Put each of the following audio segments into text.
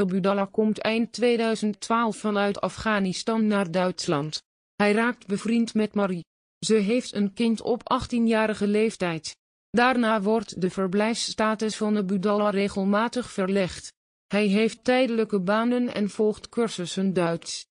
Ebudallah komt eind 2012 vanuit Afghanistan naar Duitsland. Hij raakt bevriend met Marie. Ze heeft een kind op 18-jarige leeftijd. Daarna wordt de verblijfsstatus van Ebudallah regelmatig verlegd. Hij heeft tijdelijke banen en volgt cursussen Duits.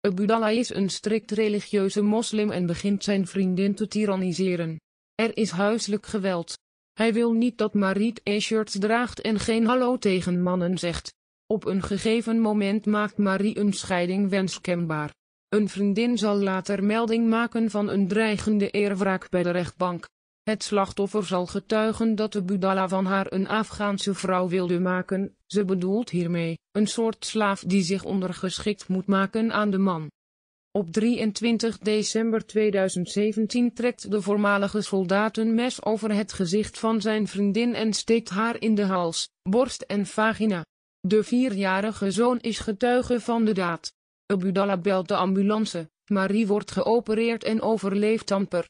Ebudallah is een strikt religieuze moslim en begint zijn vriendin te tyranniseren. Er is huiselijk geweld. Hij wil niet dat Marie t-shirts draagt en geen hallo tegen mannen zegt. Op een gegeven moment maakt Marie een scheiding wenskenbaar. Een vriendin zal later melding maken van een dreigende eerwraak bij de rechtbank. Het slachtoffer zal getuigen dat Ebudallah van haar een Afghaanse vrouw wilde maken, ze bedoelt hiermee een soort slaaf die zich ondergeschikt moet maken aan de man. Op 23 december 2017 trekt de voormalige soldaat een mes over het gezicht van zijn vriendin en steekt haar in de hals, borst en vagina. De 4-jarige zoon is getuige van de daad. Ebudallah belt de ambulance, Marie wordt geopereerd en overleeft amper.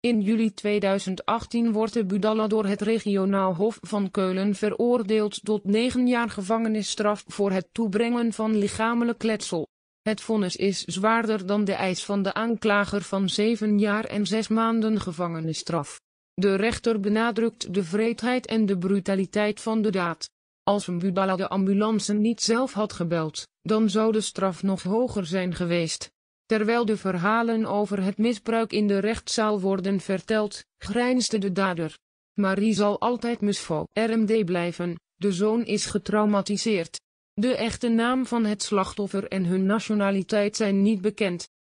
In juli 2018 wordt Ebudallah door het regionaal Hof van Keulen veroordeeld tot 9 jaar gevangenisstraf voor het toebrengen van lichamelijk letsel. Het vonnis is zwaarder dan de eis van de aanklager van 7 jaar en 6 maanden gevangenisstraf. De rechter benadrukt de wreedheid en de brutaliteit van de daad. Als Ebudallah de ambulance niet zelf had gebeld, dan zou de straf nog hoger zijn geweest. Terwijl de verhalen over het misbruik in de rechtszaal worden verteld, grijnsde de dader. Marie zal altijd Mevrouw RMD blijven, de zoon is getraumatiseerd. De echte naam van het slachtoffer en hun nationaliteit zijn niet bekend.